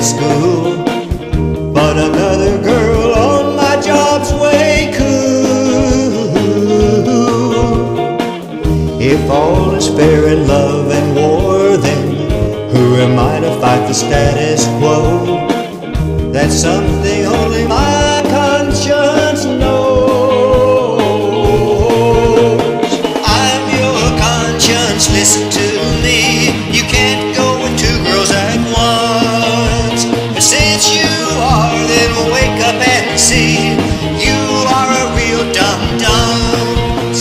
to school, but another girl on my job's way cool. If all is fair in love and war, then who am I to fight the status quo? That's something only my conscience knows. I'm your conscience, listen to me. You can't go with two girls at once. And since you are, then wake up and see, you are a real dum-dums.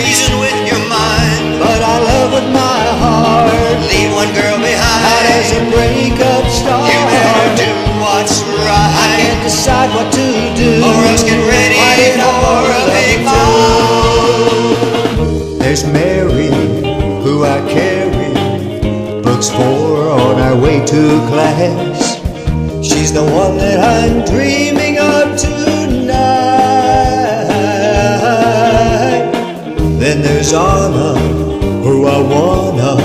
Reason with your mind, but I love with my heart. Leave one girl behind. How does a breakup start? You better do what's right. I can't decide what to do, or else get ready for a big fool. There's Mary, who I carry books for on our way to class. She's the one that I'm dreaming of tonight. Then there's Anna, who I wanna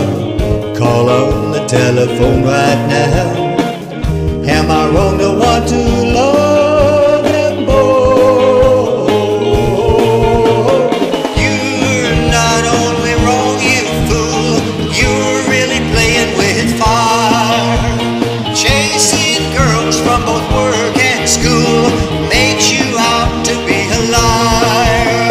call on the telephone right now. Am I wrong to want to love them both? You're not only wrong, you fool, you're really playing with fire. Chasing girls from both work and school makes you out to be a liar.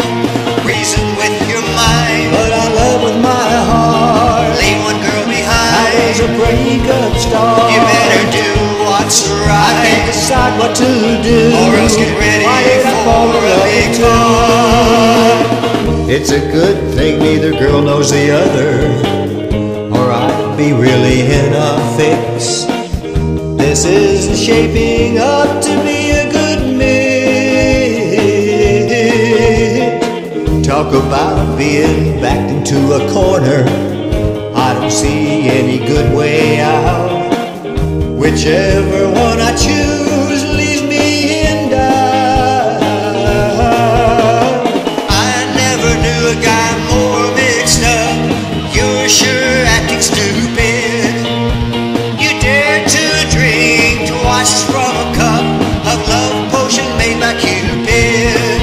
Reason with your mind, but I love with my heart. Leave one girl behind. How does a breakup start? You better do what's right. I can't decide what to do, or else get ready for a big time. It's a good thing neither girl knows the other, or I'd be really in a fix. This is shaping up to be a good mix. Talk about being backed into a corner, I don't see any good way out. Whichever one I choose leaves me in doubt. I never knew a guy more mixed up. You're sure acting stupid. You dare to drink twice from a cup of love potion made by Cupid.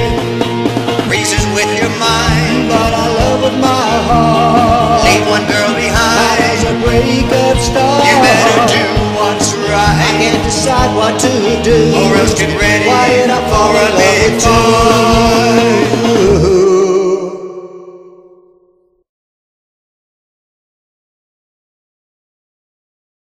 Reason with your mind, but I love with my heart. Leave one girl behind. As a breakup star, you better do. I can't decide what to do, or else get ready for a big tour.